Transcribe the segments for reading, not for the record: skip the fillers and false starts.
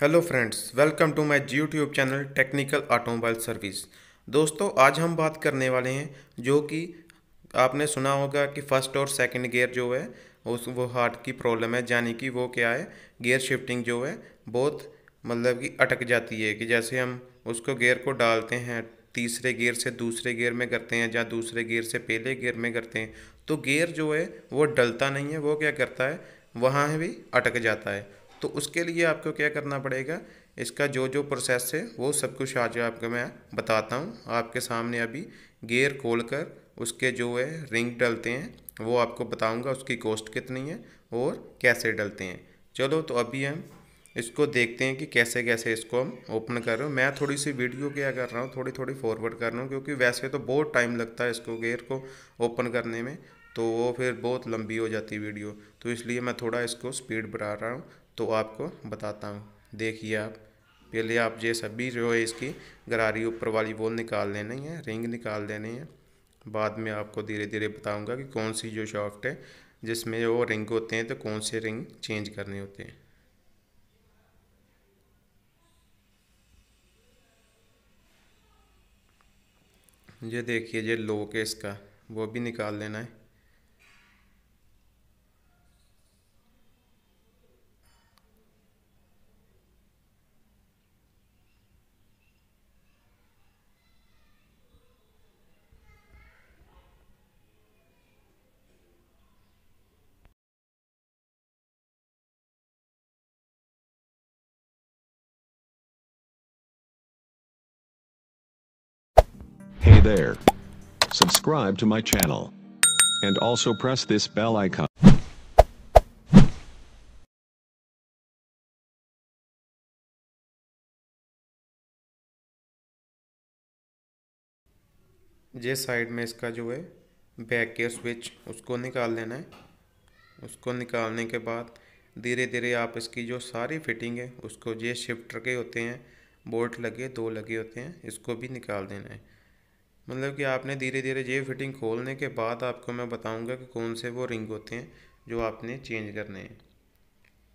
Hello friends, welcome to my YouTube channel technical automobile service. दोस्तों, आज हम बात करने वाले हैं जो कि आपने सुना होगा कि फ़र्स्ट और सेकंड गियर जो है वो हार्ट की प्रॉब्लम है, यानी कि वो क्या है, गियर शिफ्टिंग जो है बहुत मतलब कि अटक जाती है कि जैसे हम उसको गियर को डालते हैं, तीसरे गियर से दूसरे गियर में करते हैं या दूसरे गियर से पहले गियर में करते हैं तो गियर जो है वो डलता नहीं है, वो क्या करता है वहाँ भी अटक जाता है। तो उसके लिए आपको क्या करना पड़ेगा, इसका जो जो प्रोसेस है वो सब कुछ आज आपको मैं बताता हूँ आपके सामने। अभी गियर खोल कर उसके जो है रिंग डलते हैं वो आपको बताऊँगा, उसकी कॉस्ट कितनी है और कैसे डलते हैं। चलो तो अभी हम इसको देखते हैं कि कैसे कैसे इसको हम ओपन कर रहे हो। मैं थोड़ी सी वीडियो क्या कर रहा हूँ, थोड़ी थोड़ी फॉरवर्ड कर रहा हूँ क्योंकि वैसे तो बहुत टाइम लगता है इसको गियर को ओपन करने में, तो वो फिर बहुत लंबी हो जाती वीडियो, तो इसलिए मैं थोड़ा इसको स्पीड बढ़ा रहा हूँ। तो आपको बताता हूँ, देखिए आप पहले आप ये सभी जो है इसकी गरारी ऊपर वाली वो निकाल लेनी है, रिंग निकाल लेनी है। बाद में आपको धीरे धीरे बताऊँगा कि कौन सी जो शाफ्ट है जिसमें वो रिंग होते हैं तो कौन से रिंग चेंज करने होते हैं। ये देखिए ये लॉक है इसका, वो भी निकाल लेना है। Hey there. Subscribe to my channel and also press this bell icon. ये साइड में इसका जो है बैक गियर स्विच उसको निकाल लेना है। उसको निकालने के बाद धीरे धीरे आप इसकी जो सारी फिटिंग है उसको, ये शिफ्टर के होते हैं बोल्ट लगे दो लगे होते हैं, इसको भी निकाल देना है। मतलब कि आपने धीरे धीरे ये फिटिंग खोलने के बाद आपको मैं बताऊंगा कि कौन से वो रिंग होते हैं जो आपने चेंज करने हैं,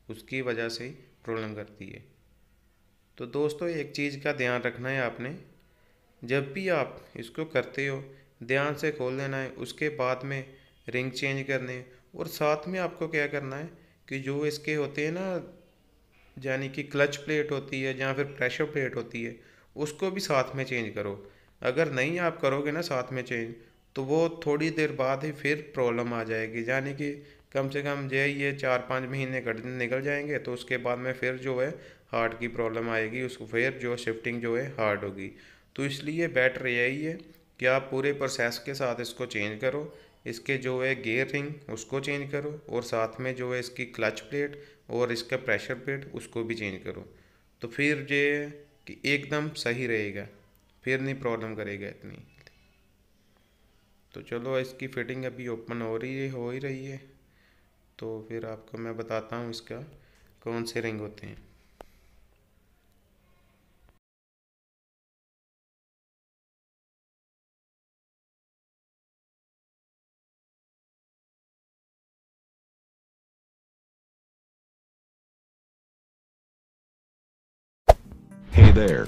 उसकी वजह से ही प्रॉब्लम करती है। तो दोस्तों, एक चीज़ का ध्यान रखना है आपने, जब भी आप इसको करते हो ध्यान से खोल लेना है, उसके बाद में रिंग चेंज करने हैं। और साथ में आपको क्या करना है कि जो इसके होते हैं ना, यानी कि क्लच प्लेट होती है या फिर प्रेशर प्लेट होती है, उसको भी साथ में चेंज करो। अगर नहीं आप करोगे ना साथ में चेंज तो वो थोड़ी देर बाद ही फिर प्रॉब्लम आ जाएगी, यानी कि कम से कम ये 4-5 महीने निकल जाएंगे। तो उसके बाद में फिर जो है हार्ट की प्रॉब्लम आएगी, उसको फिर जो शिफ्टिंग जो है हार्ड होगी। तो इसलिए बेटर यही है कि आप पूरे प्रोसेस के साथ इसको चेंज करो, इसके जो है गियर रिंग उसको चेंज करो और साथ में जो है इसकी क्लच प्लेट और इसका प्रेशर प्लेट उसको भी चेंज करो, तो फिर ये कि एकदम सही रहेगा, फिर नहीं प्रॉब्लम करेगा इतनी। तो चलो, इसकी फिटिंग अभी ओपन हो ही रही है तो फिर आपको मैं बताता हूँ इसका कौन से रिंग होते हैं। Hey there.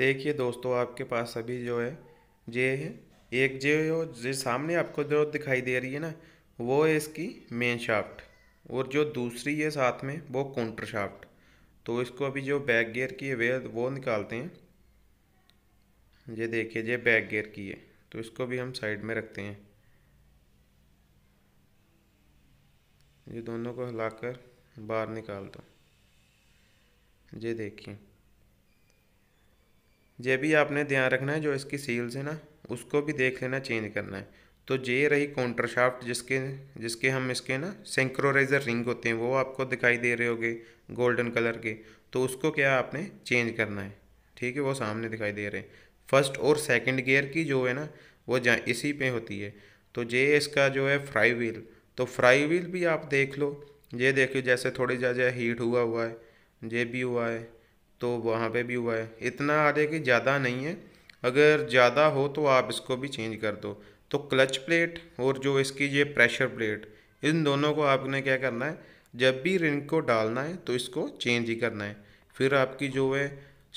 देखिए दोस्तों, आपके पास अभी जो है ये है एक जो सामने आपको जो दिखाई दे रही है ना, वो है इसकी मेन शाफ्ट और जो दूसरी है साथ में वो काउंटर शाफ्ट। तो इसको अभी जो बैक गियर की है वो निकालते हैं। ये देखिए ये बैक गियर की है, तो इसको भी हम साइड में रखते हैं। ये दोनों को हिलाकर बाहर निकाल दो। ये देखिए, ये भी आपने ध्यान रखना है, जो इसकी सील्स है ना उसको भी देख लेना चेंज करना है। तो ये रही काउंटर शाफ्ट जिसके हम इसके ना सिंक्रोनाइजर रिंग होते हैं वो आपको दिखाई दे रहे होंगे गोल्डन कलर के, तो उसको क्या आपने चेंज करना है, ठीक है, वो सामने दिखाई दे रहे हैं। फर्स्ट और सेकंड गियर की जो है ना वो इसी पे होती है। तो ये इसका जो है फ्राई व्हील, तो फ्राई व्हील भी आप देख लो, ये देखिए जैसे थोड़ी ज़्यादा हीट हुआ है, ये भी हुआ है, तो वहाँ पे भी हुआ है, इतना आ रहा है कि ज़्यादा नहीं है, अगर ज़्यादा हो तो आप इसको भी चेंज कर दो। तो क्लच प्लेट और जो इसकी ये प्रेशर प्लेट, इन दोनों को आपने क्या करना है, जब भी रिंग को डालना है तो इसको चेंज ही करना है, फिर आपकी जो है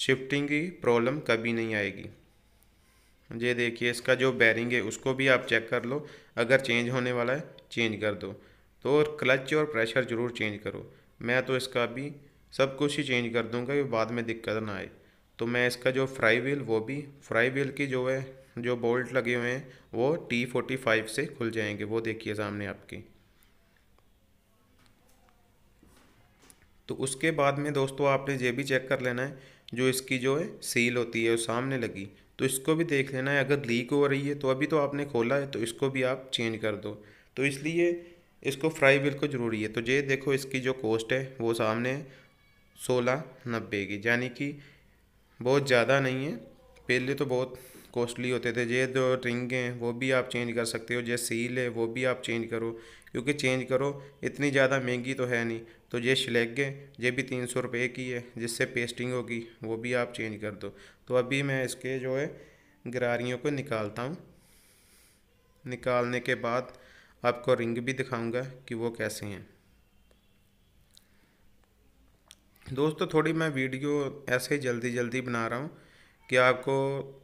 शिफ्टिंग की प्रॉब्लम कभी नहीं आएगी। ये देखिए इसका जो बेयरिंग है उसको भी आप चेक कर लो, अगर चेंज होने वाला है चेंज कर दो। तो और क्लच और प्रेशर ज़रूर चेंज करो, मैं तो इसका भी सब कुछ ही चेंज कर दूंगा कि बाद में दिक्कत ना आए। तो मैं इसका जो फ्राई व्हील, वो भी फ्राई व्हील की जो है जो बोल्ट लगे हुए हैं वो T45 से खुल जाएंगे, वो देखिए सामने आपकी। तो उसके बाद में दोस्तों आपने ये भी चेक कर लेना है जो इसकी जो है सील होती है वो सामने लगी, तो इसको भी देख लेना है, अगर लीक हो रही है तो अभी तो आपने खोला है तो इसको भी आप चेंज कर दो। तो इसलिए इसको फ्राई व्हील को ज़रूरी है। तो ये देखो इसकी जो कॉस्ट है वो सामने 1690 की, यानी कि बहुत ज़्यादा नहीं है, पहले तो बहुत कॉस्टली होते थे। ये जो रिंग हैं वो भी आप चेंज कर सकते हो, ये सील है वो भी आप चेंज करो, क्योंकि चेंज करो इतनी ज़्यादा महंगी तो है नहीं। तो ये स्लैग है, ये भी 300 रुपये की है, जिससे पेस्टिंग होगी, वो भी आप चेंज कर दो। तो अभी मैं इसके जो है गरारियों को निकालता हूँ, निकालने के बाद आपको रिंग भी दिखाऊंगा कि वो कैसे हैं। दोस्तों थोड़ी मैं वीडियो ऐसे ही जल्दी जल्दी बना रहा हूँ कि आपको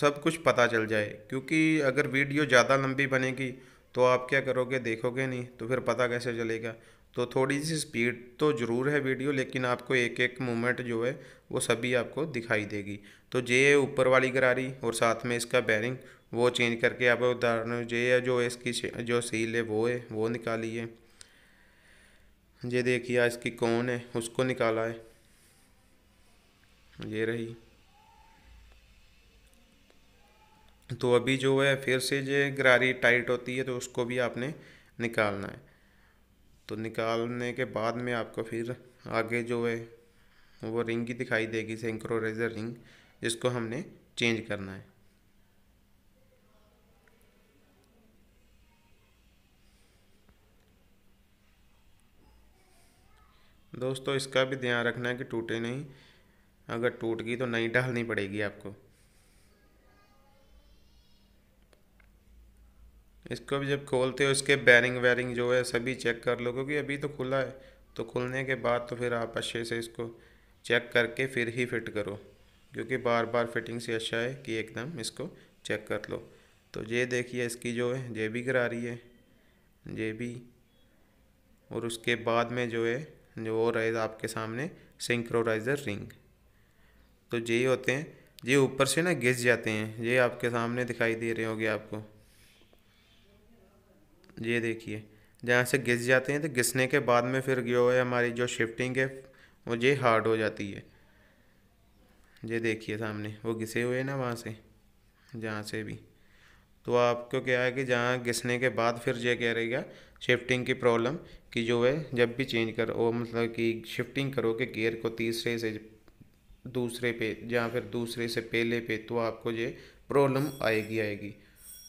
सब कुछ पता चल जाए, क्योंकि अगर वीडियो ज़्यादा लंबी बनेगी तो आप क्या करोगे, देखोगे नहीं तो फिर पता कैसे चलेगा। तो थोड़ी सी स्पीड तो ज़रूर है वीडियो, लेकिन आपको एक एक मोमेंट जो है वो सभी आपको दिखाई देगी। तो ये ऊपर वाली गरारी और साथ में इसका बेयरिंग वो चेंज करके आप उदाहरण ये जो इसकी जो सील है वो है वो निकाली है, ये देखिए इसकी कौन है उसको निकाला है, ये रही। तो अभी जो है फिर से ये गरारी टाइट होती है तो उसको भी आपने निकालना है। तो निकालने के बाद में आपको फिर आगे जो है वो रिंग ही दिखाई देगी, सिंक्रोनाइजर रिंग, जिसको हमने चेंज करना है। दोस्तों इसका भी ध्यान रखना है कि टूटे नहीं, अगर टूट गई तो नई डालनी पड़ेगी आपको। इसको भी जब खोलते हो इसके बेयरिंग वेयरिंग जो है सभी चेक कर लो, क्योंकि अभी तो खुला है, तो खुलने के बाद तो फिर आप अच्छे से इसको चेक करके फिर ही फिट करो, क्योंकि बार बार फिटिंग से अच्छा है कि एकदम इसको चेक कर लो। तो ये देखिए इसकी जो है ये भी करा रही है, ये भी, और उसके बाद में जो है वो रहेगा आपके सामने सिंक्रोनाइजर रिंग। तो ये होते हैं, ये ऊपर से ना घिस जाते हैं, ये आपके सामने दिखाई दे रहे होंगे आपको, ये देखिए जहाँ से घिस जाते हैं। तो घिसने के बाद में फिर जो है हमारी जो शिफ्टिंग है वो ये हार्ड हो जाती है, ये देखिए सामने वो घिसे हुए हैं ना वहाँ से, जहाँ से भी। तो आपको क्या है कि जहाँ घिसने के बाद फिर ये कह रहेगा शिफ्टिंग की प्रॉब्लम कि जो है जब भी चेंज करो, मतलब कि शिफ्टिंग करो कि गियर को तीसरे से दूसरे पे या फिर दूसरे से पहले पे, तो आपको ये प्रॉब्लम आएगी।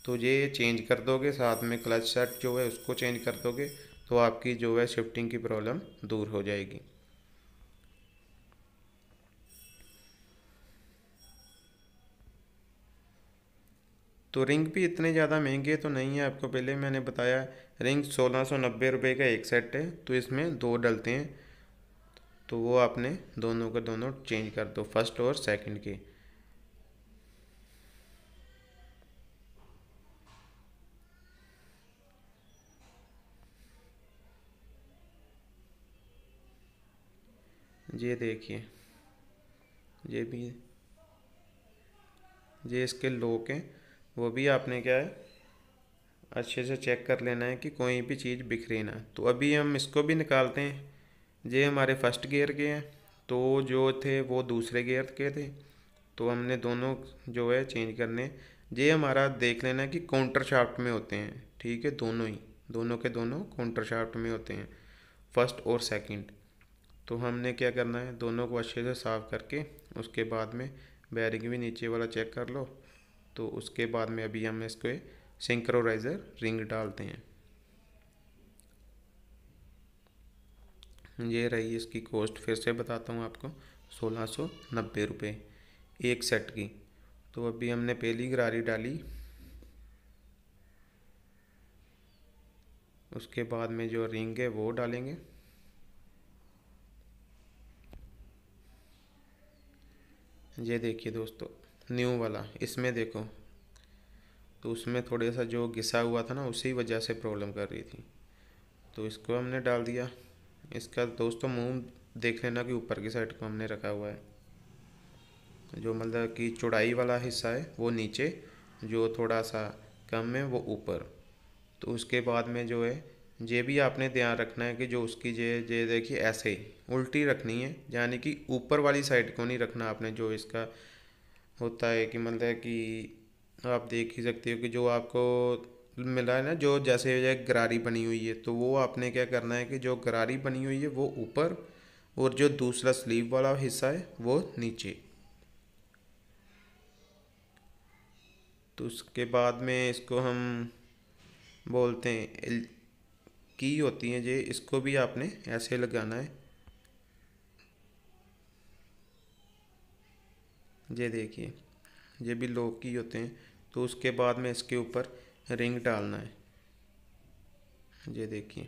तो ये चेंज कर दोगे, साथ में क्लच सेट जो है उसको चेंज कर दोगे, तो आपकी जो है शिफ्टिंग की प्रॉब्लम दूर हो जाएगी। तो रिंग भी इतने ज़्यादा महंगे तो नहीं है, आपको पहले मैंने बताया रिंग 1690 रुपये का एक सेट है, तो इसमें दो डलते हैं, तो वो आपने दोनों के दोनों चेंज कर दो, फर्स्ट और सेकंड के। ये देखिए ये भी, ये इसके लॉक हैं, वो भी आपने क्या है अच्छे से चेक कर लेना है कि कोई भी चीज़ बिखरे ना। तो अभी हम इसको भी निकालते हैं, ये हमारे फर्स्ट गियर के हैं, तो जो थे वो दूसरे गियर के थे, तो हमने दोनों जो है चेंज करने ये हमारा देख लेना है कि काउंटर शाफ्ट में होते हैं, ठीक है, दोनों ही, दोनों के दोनों काउंटर शाफ्ट में होते हैं, फर्स्ट और सेकंड। तो हमने क्या करना है, दोनों को अच्छे से साफ़ करके उसके बाद में बेयरिंग भी नीचे वाला चेक कर लो। तो उसके बाद में अभी हम इसको सिंक्रोनाइज़र रिंग डालते हैं। ये रही इसकी कॉस्ट, फिर से बताता हूँ आपको, 1690 रुपये एक सेट की। तो अभी हमने पहली गरारी डाली, उसके बाद में जो रिंग है वो डालेंगे। ये देखिए दोस्तों, न्यू वाला, इसमें देखो तो उसमें थोड़ा सा जो घिसा हुआ था ना, उसी वजह से प्रॉब्लम कर रही थी। तो इसको हमने डाल दिया। इसका दोस्तों मुंह देख लेना कि ऊपर की साइड को हमने रखा हुआ है, जो मतलब कि चौड़ाई वाला हिस्सा है वो नीचे, जो थोड़ा सा कम है वो ऊपर। तो उसके बाद में जो है ये भी आपने ध्यान रखना है कि जो उसकी ये देखिए ऐसे ही उल्टी रखनी है, यानी कि ऊपर वाली साइड को नहीं रखना आपने। जो इसका होता है कि मतलब कि आप देख ही सकते हो कि जो आपको मिला है ना, जो जैसे गरारी बनी हुई है, तो वो आपने क्या करना है कि जो गरारी बनी हुई है वो ऊपर और जो दूसरा स्लीव वाला हिस्सा है वो नीचे। तो उसके बाद में इसको हम बोलते हैं की होती है ये, इसको भी आपने ऐसे लगाना है। ये देखिए, ये भी लॉक की होते हैं। तो उसके बाद में इसके ऊपर रिंग डालना है। ये देखिए,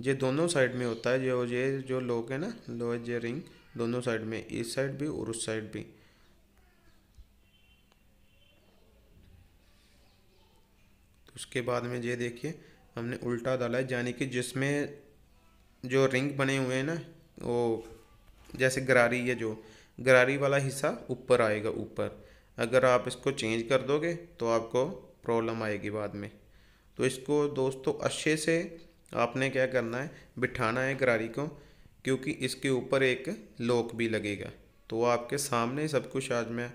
ये दोनों साइड में होता है, जो ये जो लॉक है ना, लो ये रिंग दोनों साइड में, इस साइड भी और उस साइड भी। उसके बाद में ये देखिए हमने उल्टा डाला है, यानी कि जिसमें जो रिंग बने हुए हैं ना, वो जैसे गरारी है, जो गरारी वाला हिस्सा ऊपर आएगा ऊपर। अगर आप इसको चेंज कर दोगे तो आपको प्रॉब्लम आएगी बाद में। तो इसको दोस्तों अच्छे से आपने क्या करना है, बिठाना है गरारी को, क्योंकि इसके ऊपर एक लॉक भी लगेगा। तो आपके सामने सब कुछ आज मैं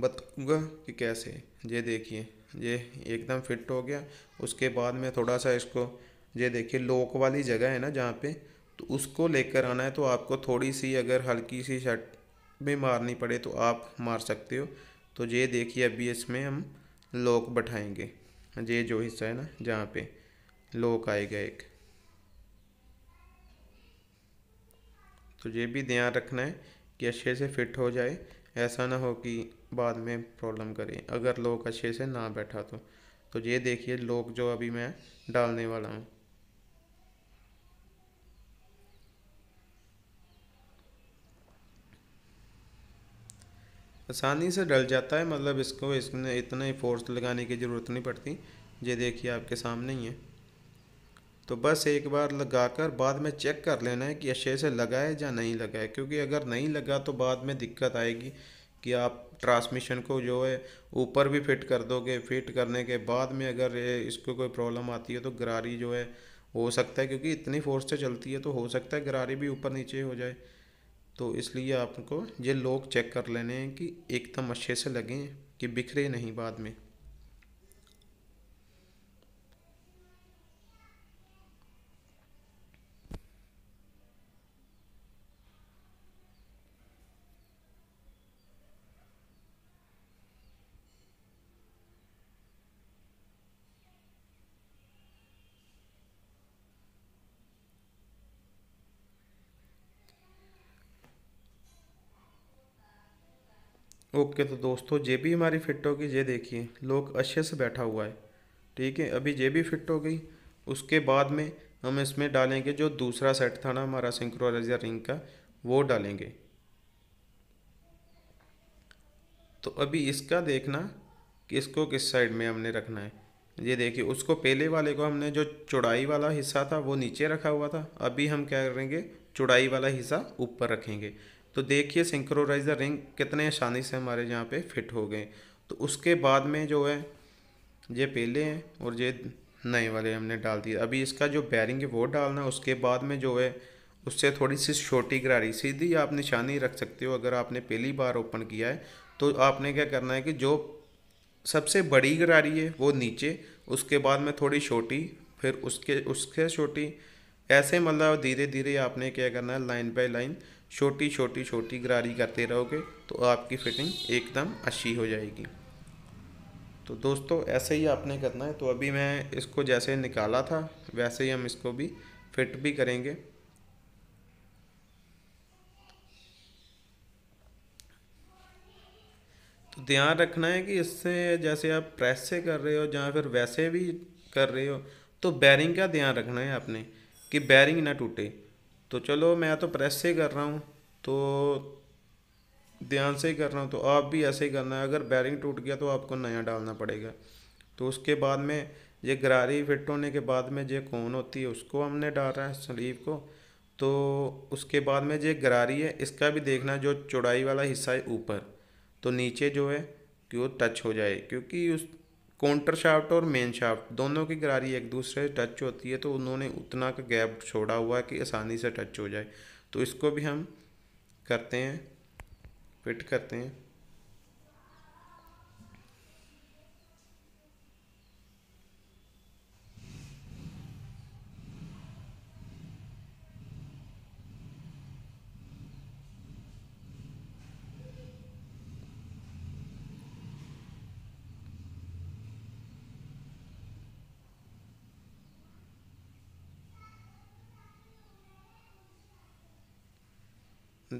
बताऊँगा कि कैसे। ये देखिए, ये एकदम फिट हो गया। उसके बाद में थोड़ा सा इसको, ये देखिए लॉक वाली जगह है ना जहाँ पे, तो उसको लेकर आना है। तो आपको थोड़ी सी अगर हल्की सी शर्ट में मारनी पड़े तो आप मार सकते हो। तो ये देखिए अभी इसमें हम लॉक बैठाएंगे, ये जो हिस्सा है ना जहाँ पे लॉक आएगा एक। तो ये भी ध्यान रखना है कि अच्छे से फिट हो जाए, ऐसा ना हो कि बाद में प्रॉब्लम करे अगर लॉक अच्छे से ना बैठा तो। तो ये देखिए लॉक जो अभी मैं डालने वाला हूँ, आसानी से डल जाता है, मतलब इसको इसमें इतना ही फोर्स लगाने की ज़रूरत नहीं पड़ती। ये देखिए आपके सामने ही है। तो बस एक बार लगाकर बाद में चेक कर लेना है कि अच्छे से लगा है या नहीं लगा है, क्योंकि अगर नहीं लगा तो बाद में दिक्कत आएगी कि आप ट्रांसमिशन को जो है ऊपर भी फिट कर दोगे। फिट करने के बाद में अगर इसको कोई प्रॉब्लम आती है तो गरारी जो है हो सकता है, क्योंकि इतनी फोर्स से चलती है तो हो सकता है गरारी भी ऊपर नीचे हो जाए। तो इसलिए आपको ये लोग चेक कर लेने हैं कि एकदम अच्छे से लगें, कि बिखरे नहीं बाद में। ओके तो दोस्तों ये भी हमारी फ़िट हो गई। ये देखिए लॉक अच्छे से बैठा हुआ है, ठीक है, अभी ये भी फिट हो गई। उसके बाद में हम इसमें डालेंगे जो दूसरा सेट था ना हमारा सिंक्रोनाइजर रिंग का, वो डालेंगे। तो अभी इसका देखना कि इसको किस साइड में हमने रखना है। ये देखिए उसको पहले वाले को हमने जो चौड़ाई वाला हिस्सा था वो नीचे रखा हुआ था, अभी हम क्या करेंगे, चौड़ाई वाला हिस्सा ऊपर रखेंगे। तो देखिए सिंक्रोनाइज़र रिंग कितने आसानी से हमारे यहाँ पे फिट हो गए। तो उसके बाद में जो है ये पहले हैं और ये नए वाले हमने डाल दिए। अभी इसका जो बेयरिंग है वो डालना है। उसके बाद में जो है उससे थोड़ी सी छोटी गरारी, सीधी आप निशानी रख सकते हो। अगर आपने पहली बार ओपन किया है तो आपने क्या करना है कि जो सबसे बड़ी गरारी है वो नीचे, उसके बाद में थोड़ी छोटी, फिर उसके छोटी, ऐसे मतलब धीरे धीरे आपने क्या करना है लाइन बाय लाइन छोटी छोटी छोटी गरारी करते रहोगे तो आपकी फिटिंग एकदम अच्छी हो जाएगी। तो दोस्तों ऐसे ही आपने करना है। तो अभी मैं इसको जैसे निकाला था वैसे ही हम इसको भी फिट भी करेंगे। तो ध्यान रखना है कि इससे जैसे आप प्रेस से कर रहे हो या फिर वैसे भी कर रहे हो तो बेयरिंग का ध्यान रखना है आपने कि बेयरिंग ना टूटे। तो चलो मैं तो प्रेस से कर रहा हूँ तो ध्यान से कर रहा हूँ, तो आप भी ऐसे ही करना है। अगर बेयरिंग टूट गया तो आपको नया डालना पड़ेगा। तो उसके बाद में ये गरारी फिट होने के बाद में जो कोन होती है उसको हमने डाला है स्लीव को। तो उसके बाद में जो गरारी है इसका भी देखना जो चौड़ाई वाला हिस्सा है ऊपर तो नीचे जो है कि वो टच हो जाए, क्योंकि उस काउंटर शाफ्ट और मेन शाफ्ट दोनों की गरारी एक दूसरे से टच होती है तो उन्होंने उतना का गैप छोड़ा हुआ है कि आसानी से टच हो जाए। तो इसको भी हम करते हैं, फिट करते हैं।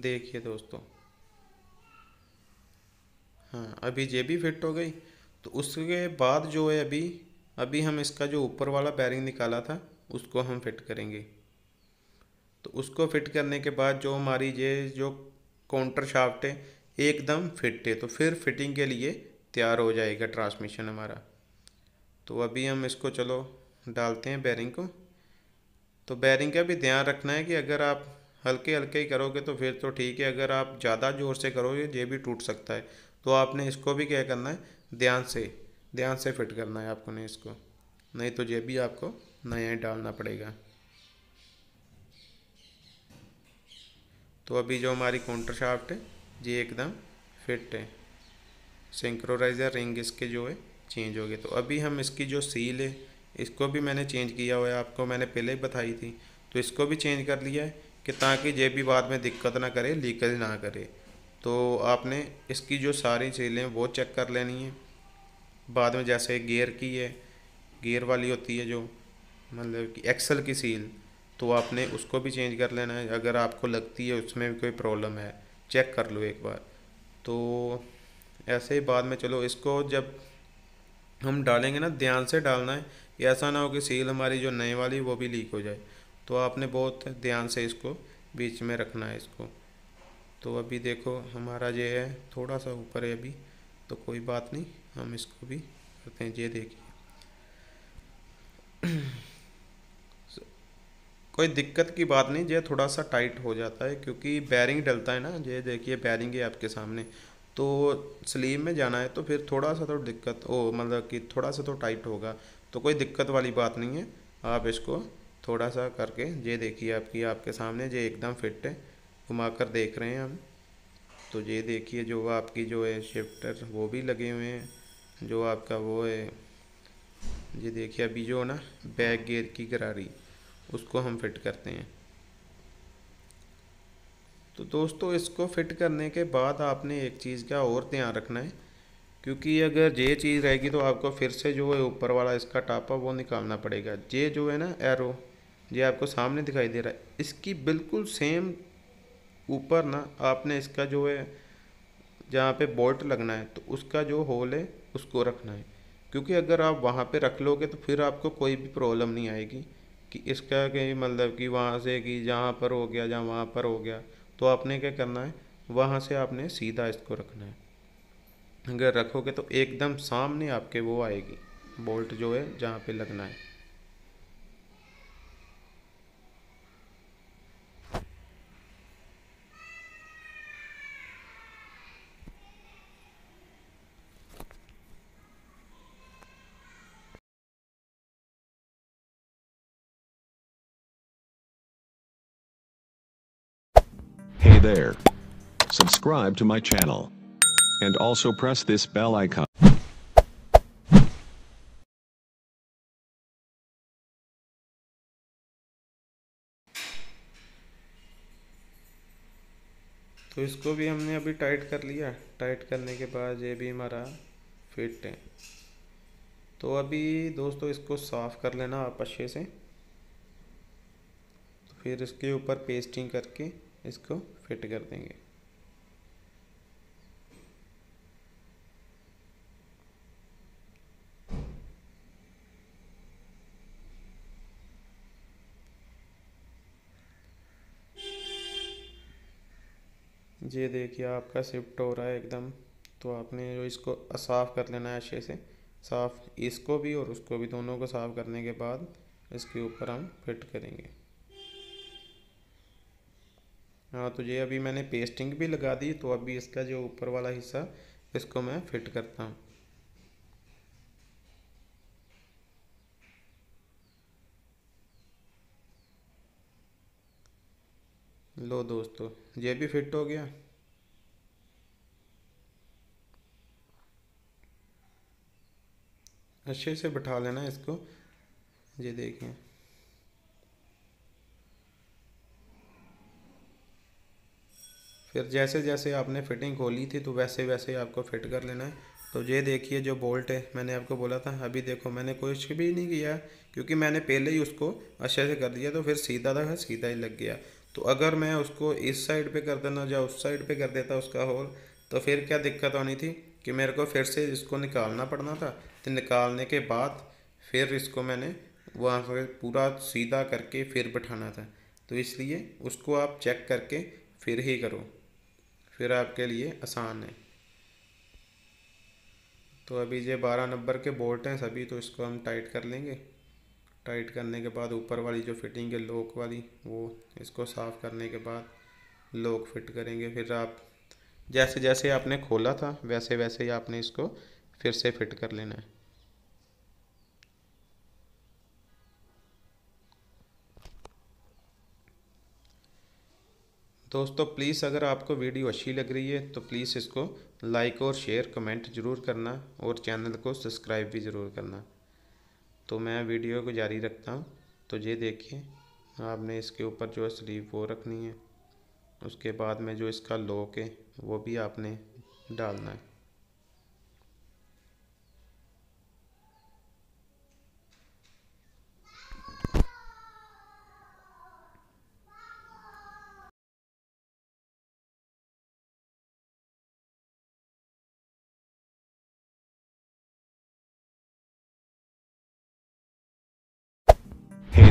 देखिए दोस्तों, हाँ अभी ये भी फिट हो गई। तो उसके बाद जो है अभी हम इसका जो ऊपर वाला बेयरिंग निकाला था उसको हम फिट करेंगे। तो उसको फिट करने के बाद जो हमारी ये जो काउंटर शाफ्ट है एकदम फिट है तो फिर फिटिंग के लिए तैयार हो जाएगा ट्रांसमिशन हमारा। तो अभी हम इसको चलो डालते हैं बेयरिंग को। तो बेयरिंग का भी ध्यान रखना है कि अगर आप हल्के हल्के ही करोगे तो फिर तो ठीक है, अगर आप ज़्यादा ज़ोर से करोगे ये भी टूट सकता है। तो आपने इसको भी क्या करना है ध्यान से फिट करना है आपको ने इसको, नहीं तो ये भी आपको नया ही डालना पड़ेगा। तो अभी जो हमारी काउंटर शाफ्ट है ये एकदम फिट है, सिंक्रोनाइजर रिंग इसके जो है चेंज हो गए। तो अभी हम इसकी जो सील है इसको भी मैंने चेंज किया हुआ है, आपको मैंने पहले ही बताई थी। तो इसको भी चेंज कर लिया है कि ताकि ये भी बाद में दिक्कत ना करे, लीकेज ना करे। तो आपने इसकी जो सारी सीलें वो चेक कर लेनी है बाद में, जैसे गियर की है, गियर वाली होती है जो मतलब कि एक्सल की सील, तो आपने उसको भी चेंज कर लेना है। अगर आपको लगती है उसमें भी कोई प्रॉब्लम है चेक कर लो एक बार। तो ऐसे ही बाद में चलो इसको जब हम डालेंगे ना ध्यान से डालना है, ऐसा ना हो कि सील हमारी जो नई वाली वो भी लीक हो जाए। तो आपने बहुत ध्यान से इसको बीच में रखना है इसको। तो अभी देखो हमारा ये है थोड़ा सा ऊपर है अभी, तो कोई बात नहीं, हम इसको भी करते हैं। ये देखिए कोई दिक्कत की बात नहीं, ये थोड़ा सा टाइट हो जाता है क्योंकि बेयरिंग डलता है ना। ये देखिए बेयरिंग है आपके सामने, तो स्लीव में जाना है तो फिर थोड़ा सा तो दिक्कत हो मतलब कि थोड़ा सा तो टाइट होगा। तो कोई दिक्कत वाली बात नहीं है, आप इसको थोड़ा सा करके ये देखिए आपके सामने ये एकदम फिट है, घुमा कर देख रहे हैं हम। तो ये देखिए जो आपकी जो है शिफ्टर वो भी लगे हुए हैं, जो आपका वो है ये देखिए। अभी जो ना बैक गियर की गरारी उसको हम फिट करते हैं। तो दोस्तों इसको फिट करने के बाद आपने एक चीज़ का और ध्यान रखना है, क्योंकि अगर ये चीज़ रहेगी तो आपको फिर से जो है ऊपर वाला इसका टापा वो निकालना पड़ेगा। ये जो है ना एरो ये आपको सामने दिखाई दे रहा है, इसकी बिल्कुल सेम ऊपर ना आपने इसका जो है जहाँ पे बोल्ट लगना है तो उसका जो होल है उसको रखना है, क्योंकि अगर आप वहाँ पे रख लोगे तो फिर आपको कोई भी प्रॉब्लम नहीं आएगी कि इसका कहीं मतलब कि वहाँ से कि जहाँ पर हो गया जहाँ वहाँ पर हो गया। तो आपने क्या करना है वहाँ से आपने सीधा इसको रखना है, अगर रखोगे तो एकदम सामने आपके वो आएगी बोल्ट जो है जहाँ पे लगना है। Hey there. Subscribe to my channel. and also press this bell icon. तो इसको भी हमने अभी टाइट कर लिया। टाइट करने के बाद ये भी हमारा फिट है। तो अभी दोस्तों इसको साफ़ कर लेना आप अच्छे से, तो फिर इसके ऊपर पेस्टिंग करके इसको फिट कर देंगे। ये देखिए आपका शिफ्ट हो रहा है एकदम। तो आपने जो इसको साफ़ कर लेना है अच्छे से, साफ़ इसको भी और उसको भी, दोनों को साफ़ करने के बाद इसके ऊपर हम फिट करेंगे। हाँ, तो ये अभी मैंने पेस्टिंग भी लगा दी। तो अभी इसका जो ऊपर वाला हिस्सा, इसको मैं फिट करता हूँ। लो दोस्तों, ये भी फिट हो गया। अच्छे से बैठा लेना इसको। ये देखिए, फिर जैसे जैसे आपने फिटिंग खोली थी तो वैसे वैसे आपको फिट कर लेना है। तो ये देखिए जो बोल्ट है, मैंने आपको बोला था। अभी देखो मैंने कुछ भी नहीं किया क्योंकि मैंने पहले ही उसको अच्छे से कर दिया, तो फिर सीधा था, सीधा ही लग गया। तो अगर मैं उसको इस साइड पे कर देना या उस साइड पे कर देता उसका होल, तो फिर क्या दिक्कत होनी थी कि मेरे को फिर से इसको निकालना पड़ना था। तो निकालने के बाद फिर इसको मैंने वहाँ से पूरा सीधा करके फिर बैठाना था। तो इसलिए उसको आप चेक करके फिर ही करो, फिर आपके लिए आसान है। तो अभी ये 12 नंबर के बोल्ट हैं सभी, तो इसको हम टाइट कर लेंगे। टाइट करने के बाद ऊपर वाली जो फिटिंग है लॉक वाली, वो इसको साफ़ करने के बाद लॉक फिट करेंगे। फिर आप जैसे जैसे आपने खोला था वैसे वैसे ही आपने इसको फिर से फिट कर लेना है। दोस्तों प्लीज़, अगर आपको वीडियो अच्छी लग रही है तो प्लीज़ इसको लाइक और शेयर, कमेंट ज़रूर करना और चैनल को सब्सक्राइब भी ज़रूर करना। तो मैं वीडियो को जारी रखता हूँ। तो ये देखिए, आपने इसके ऊपर जो स्लीव वो रखनी है, उसके बाद में जो इसका लॉक है वो भी आपने डालना है। Hey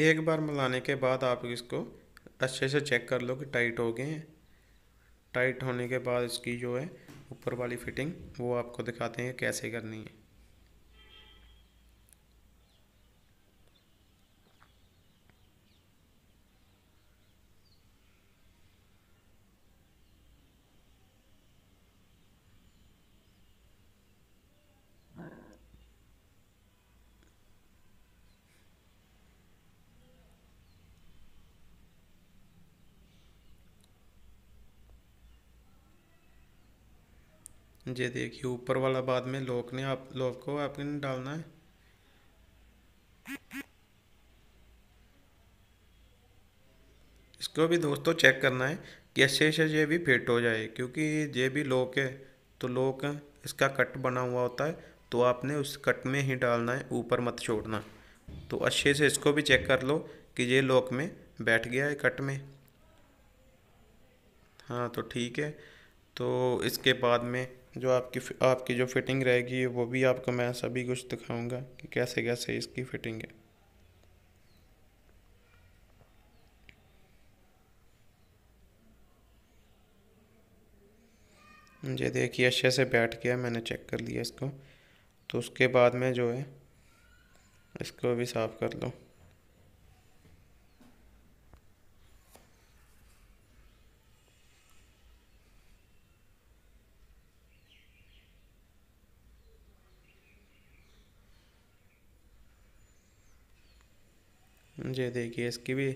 एक बार मिलाने के बाद आप इसको अच्छे से चेक कर लो कि टाइट हो गए हैं। टाइट होने के बाद इसकी जो है ऊपर वाली फिटिंग वो आपको दिखाते हैं कैसे करनी है। ये देखिए ऊपर वाला बाद में लॉक को आपने डालना है। इसको भी दोस्तों चेक करना है कि अच्छे से ये भी फिट हो जाए, क्योंकि ये भी लॉक है। तो लॉक इसका कट बना हुआ होता है, तो आपने उस कट में ही डालना है, ऊपर मत छोड़ना। तो अच्छे से इसको भी चेक कर लो कि ये लॉक में बैठ गया है, कट में। हाँ तो ठीक है। तो इसके बाद में जो आपकी जो फिटिंग रहेगी वो भी आपको मैं सभी कुछ दिखाऊंगा कि कैसे कैसे इसकी फिटिंग है। ये देखिए अच्छे से बैठ गया, मैंने चेक कर लिया इसको। तो उसके बाद में जो है इसको भी साफ़ कर लो। ये देखिए इसकी भी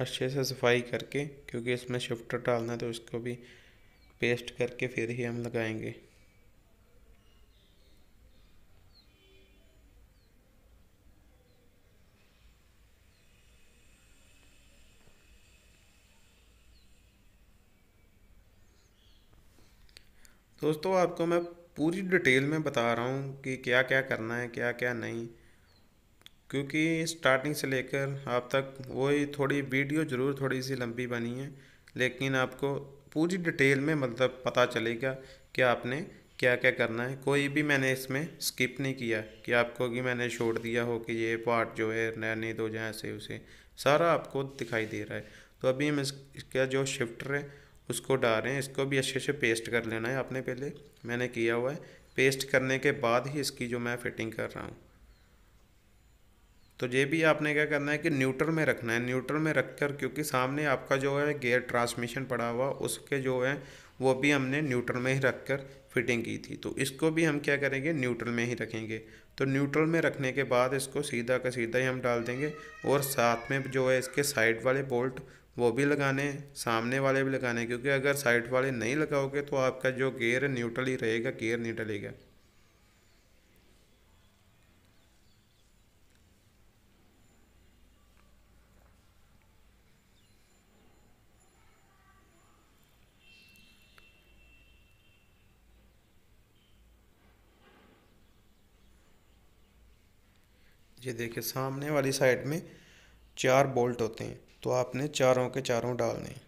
अच्छे से सफाई करके, क्योंकि इसमें शिफ्टर डालना है तो इसको भी पेस्ट करके फिर ही हम लगाएंगे। दोस्तों आपको मैं पूरी डिटेल में बता रहा हूँ कि क्या क्या करना है क्या क्या नहीं, क्योंकि स्टार्टिंग से लेकर आप तक वही थोड़ी वीडियो ज़रूर थोड़ी सी लंबी बनी है, लेकिन आपको पूरी डिटेल में मतलब पता चलेगा कि आपने क्या क्या करना है। कोई भी मैंने इसमें स्किप नहीं किया कि आपको कि मैंने छोड़ दिया हो कि ये पार्ट जो है रहने दो, जहाँ से उसे सारा आपको दिखाई दे रहा है। तो अभी हम इसका जो शिफ्टर है उसको डाल रहे हैं, इसको भी अच्छे से पेस्ट कर लेना है आपने, पहले मैंने किया हुआ है। पेस्ट करने के बाद ही इसकी जो मैं फिटिंग कर रहा हूँ। तो ये भी आपने क्या करना है कि न्यूट्रल में रखना है, न्यूट्रल में रखकर, क्योंकि सामने आपका जो है गियर ट्रांसमिशन पड़ा हुआ उसके जो है वो भी हमने न्यूट्रल में ही रखकर फिटिंग की थी, तो इसको भी हम क्या करेंगे न्यूट्रल में ही रखेंगे। तो न्यूट्रल में रखने के बाद इसको सीधा का सीधा ही हम डाल देंगे, और साथ में जो है इसके साइड वाले बोल्ट वो भी लगाने, सामने वाले भी लगाने, क्योंकि अगर साइड वाले नहीं लगाओगे तो आपका जो गियर है न्यूट्रल ही रहेगा, गियर नहीं डलेगा। ये देखिए सामने वाली साइड में 4 बोल्ट होते हैं, तो आपने चारों के चारों डालने हैं।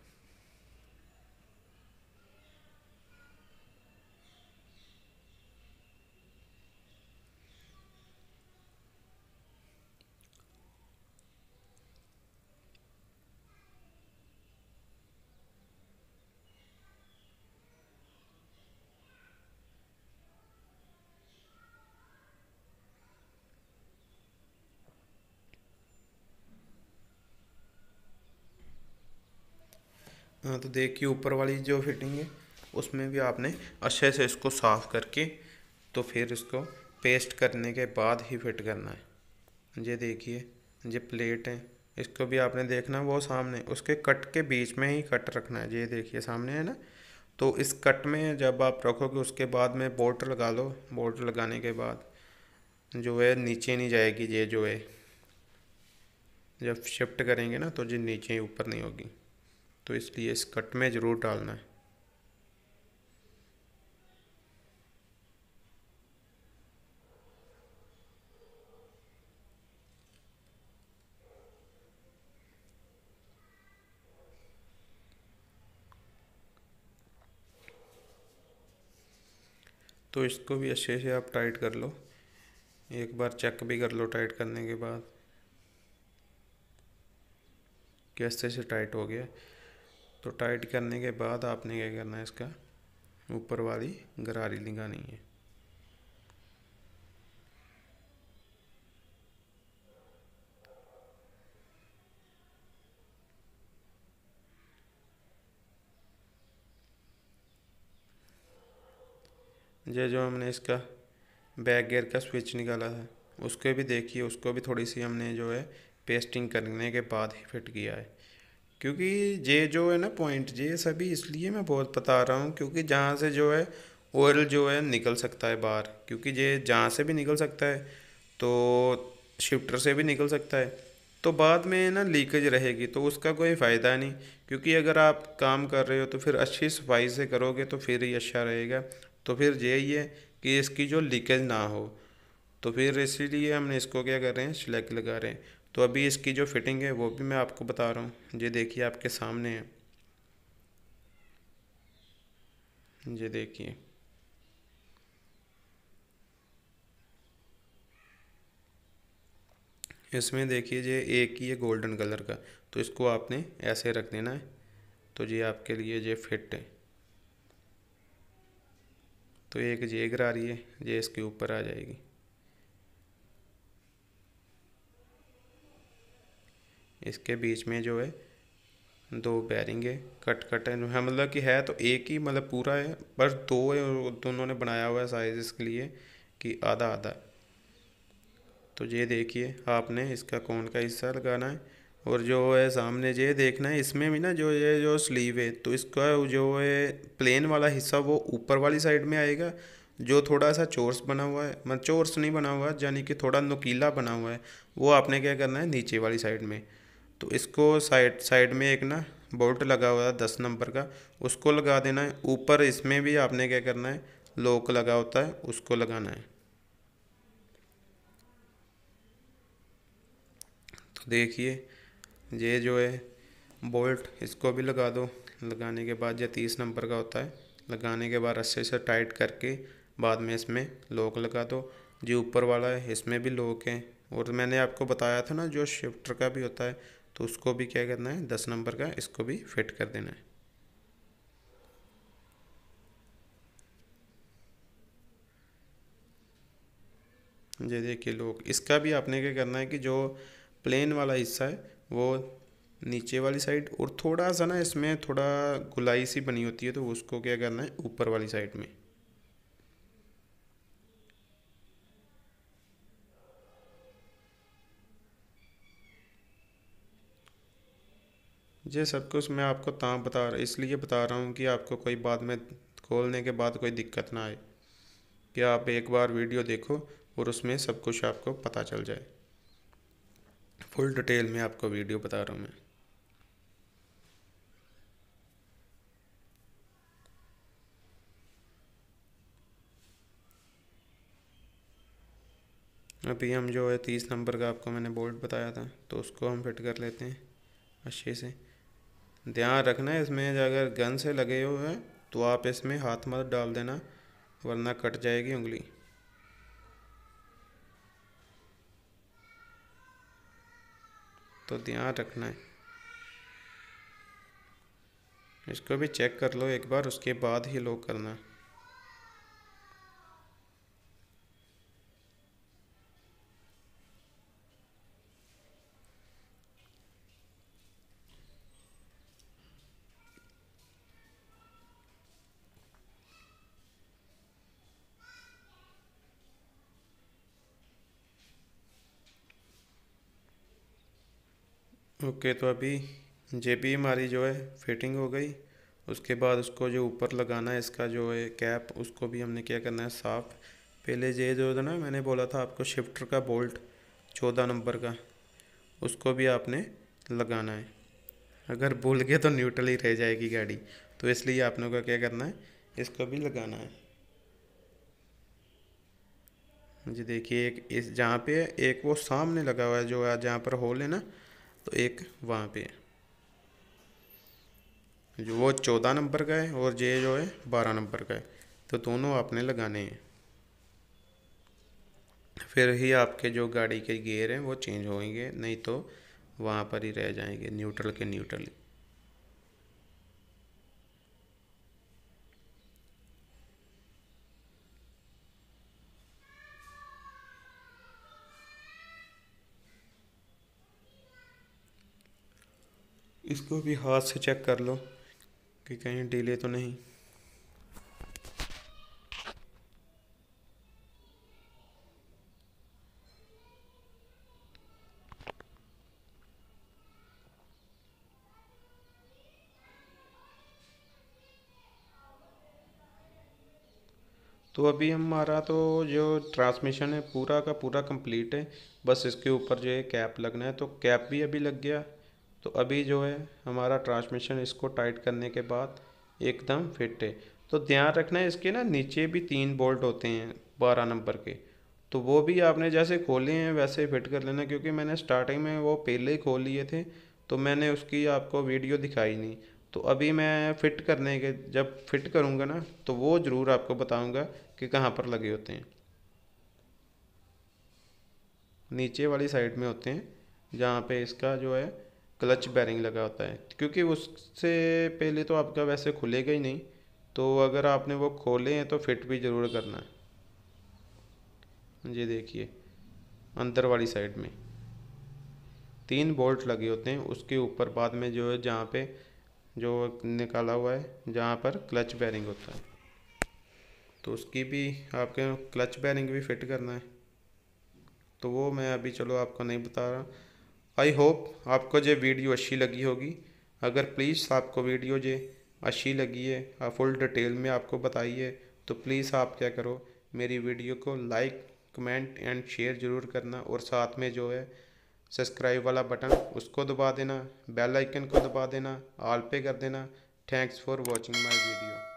हाँ, तो देखिए ऊपर वाली जो फिटिंग है उसमें भी आपने अच्छे से इसको साफ़ करके तो फिर इसको पेस्ट करने के बाद ही फिट करना है। ये देखिए ये प्लेट है, इसको भी आपने देखना वो सामने उसके कट के बीच में ही कट रखना है। ये देखिए सामने है ना, तो इस कट में जब आप रखोगे उसके बाद में बोल्ट लगा लो। बोल्ट लगाने के बाद जो है नीचे नहीं जाएगी, ये जो है जब शिफ्ट करेंगे ना तो ये नीचे ऊपर नहीं होगी, तो इसलिए इस कट में ज़रूर डालना है। तो इसको भी अच्छे से आप टाइट कर लो, एक बार चेक भी कर लो टाइट करने के बाद कैसे से टाइट हो गया। तो टाइट करने के बाद आपने क्या करना है, इसका ऊपर वाली गरारी लगानी है। ये जो हमने इसका बैक गियर का स्विच निकाला था उसको भी देखिए, उसको भी थोड़ी सी हमने जो है पेस्टिंग करने के बाद ही फिट किया है। क्योंकि ये जो है ना पॉइंट, ये सभी इसलिए मैं बहुत बता रहा हूँ क्योंकि जहाँ से जो है ऑयल जो है निकल सकता है बाहर, क्योंकि ये जहाँ से भी निकल सकता है तो शिफ्टर से भी निकल सकता है, तो बाद में ना लीकेज रहेगी तो उसका कोई फ़ायदा नहीं। क्योंकि अगर आप काम कर रहे हो तो फिर अच्छी सफाई से करोगे तो फिर ही अच्छा रहेगा। तो फिर यही है कि इसकी जो लीकेज ना हो, तो फिर इसीलिए हमने इसको क्या कर रहे हैं स्लैक लगा रहे हैं। तो अभी इसकी जो फिटिंग है वो भी मैं आपको बता रहा हूँ। ये देखिए आपके सामने है, ये देखिए इसमें देखिए ये एक ही है गोल्डन कलर का, तो इसको आपने ऐसे रख देना है। तो ये आपके लिए ये फिट है। तो एक जेगर आ रही है, ये इसके ऊपर आ जाएगी। इसके बीच में जो है दो बैरिंग है, कट है जो है, मतलब कि है तो एक ही, मतलब पूरा है, बस दो है और दोनों ने बनाया हुआ है साइज इसके लिए कि आधा आधा। तो ये देखिए आपने इसका कौन का हिस्सा लगाना है और जो है सामने ये देखना है। इसमें भी ना जो ये जो स्लीव है तो इसका जो है प्लेन वाला हिस्सा वो ऊपर वाली साइड में आएगा, जो थोड़ा सा चोर्स बना हुआ है, मतलब चोर्स नहीं बना हुआ यानी कि थोड़ा नुकीला बना हुआ है, वो आपने क्या करना है नीचे वाली साइड में। तो इसको साइड में एक ना बोल्ट लगा हुआ है 10 नंबर का, उसको लगा देना है। ऊपर इसमें भी आपने क्या करना है, लॉक लगा होता है उसको लगाना है। तो देखिए ये जो है बोल्ट इसको भी लगा दो। लगाने के बाद ये 30 नंबर का होता है, लगाने के बाद रस्से से टाइट करके बाद में इसमें लॉक लगा दो। जो ऊपर वाला है इसमें भी लॉक है, और मैंने आपको बताया था ना जो शिफ्टर का भी होता है तो उसको भी क्या करना है 10 नंबर का, इसको भी फिट कर देना है। ये देखिए लॉक, इसका भी आपने क्या करना है कि जो प्लेन वाला हिस्सा है वो नीचे वाली साइड, और थोड़ा सा ना इसमें थोड़ा गुलाई सी बनी होती है तो उसको क्या करना है ऊपर वाली साइड में। ये सब कुछ मैं आपको इसलिए बता रहा हूँ कि आपको कोई बाद में खोलने के बाद कोई दिक्कत ना आए, कि आप एक बार वीडियो देखो और उसमें सब कुछ आपको पता चल जाए। फुल डिटेल में आपको वीडियो बता रहा हूँ मैं। अभी हम जो है 30 नंबर का आपको मैंने बोल्ट बताया था तो उसको हम फिट कर लेते हैं अच्छे से। ध्यान रखना है इसमें अगर गन से लगे हुए हैं तो आप इसमें हाथ मत डाल देना वरना कट जाएगी उंगली। तो ध्यान रखना है, इसको भी चेक कर लो एक बार, उसके बाद ही लॉक करना। ओके तो अभी जे भी हमारी जो है फिटिंग हो गई। उसके बाद उसको जो ऊपर लगाना है इसका जो है कैप, उसको भी हमने क्या करना है साफ। पहले ये जो था ना मैंने बोला था आपको शिफ्टर का बोल्ट 14 नंबर का, उसको भी आपने लगाना है। अगर भूल गए तो न्यूट्रल ही रह जाएगी गाड़ी, तो इसलिए आप लोगों को क्या करना है इसको भी लगाना है। जी देखिए एक इस जहाँ पे एक वो सामने लगा हुआ है जो जहाँ पर होल है ना, तो एक वहाँ पे है जो वो 14 नंबर का है और ये जो है 12 नंबर का है, तो दोनों आपने लगाने हैं। फिर ही आपके जो गाड़ी के गियर हैं वो चेंज होंगे, नहीं तो वहाँ पर ही रह जाएंगे न्यूट्रल के न्यूट्रल। इसको भी हाथ से चेक कर लो कि कहीं डिले तो नहीं। तो अभी हमारा तो जो ट्रांसमिशन है पूरा का पूरा कंप्लीट है, बस इसके ऊपर जो है कैप लगना है। तो कैप भी अभी लग गया। तो अभी जो है हमारा ट्रांसमिशन इसको टाइट करने के बाद एकदम फिट है। तो ध्यान रखना है इसके ना नीचे भी 3 बोल्ट होते हैं 12 नंबर के, तो वो भी आपने जैसे खोले हैं वैसे फिट कर लेना, क्योंकि मैंने स्टार्टिंग में वो पहले ही खोल लिए थे तो मैंने उसकी आपको वीडियो दिखाई नहीं। तो अभी मैं फिट करने के जब फिट करूँगा ना तो वो ज़रूर आपको बताऊँगा कि कहाँ पर लगे होते हैं। नीचे वाली साइड में होते हैं जहाँ पर इसका जो है क्लच बैरिंग लगा होता है, क्योंकि उससे पहले तो आपका वैसे खुलेगा ही नहीं, तो अगर आपने वो खोले हैं तो फिट भी ज़रूर करना है। ये देखिए अंदर वाली साइड में 3 बोल्ट लगे होते हैं, उसके ऊपर बाद में जो है जहाँ पे जो निकाला हुआ है जहाँ पर क्लच बेयरिंग होता है, तो उसकी भी आपके क्लच बेयरिंग भी फिट करना है, तो वो मैं अभी चलो आपको नहीं बता रहा। आई होप आपको ये वीडियो अच्छी लगी होगी। अगर प्लीज़ आपको वीडियो ये अच्छी लगी है और फुल डिटेल में आपको बताई है तो प्लीज़ आप क्या करो, मेरी वीडियो को लाइक कमेंट एंड शेयर ज़रूर करना, और साथ में जो है सब्सक्राइब वाला बटन उसको दबा देना, बेल आइकन को दबा देना, ऑल पे कर देना। Thanks for watching my video.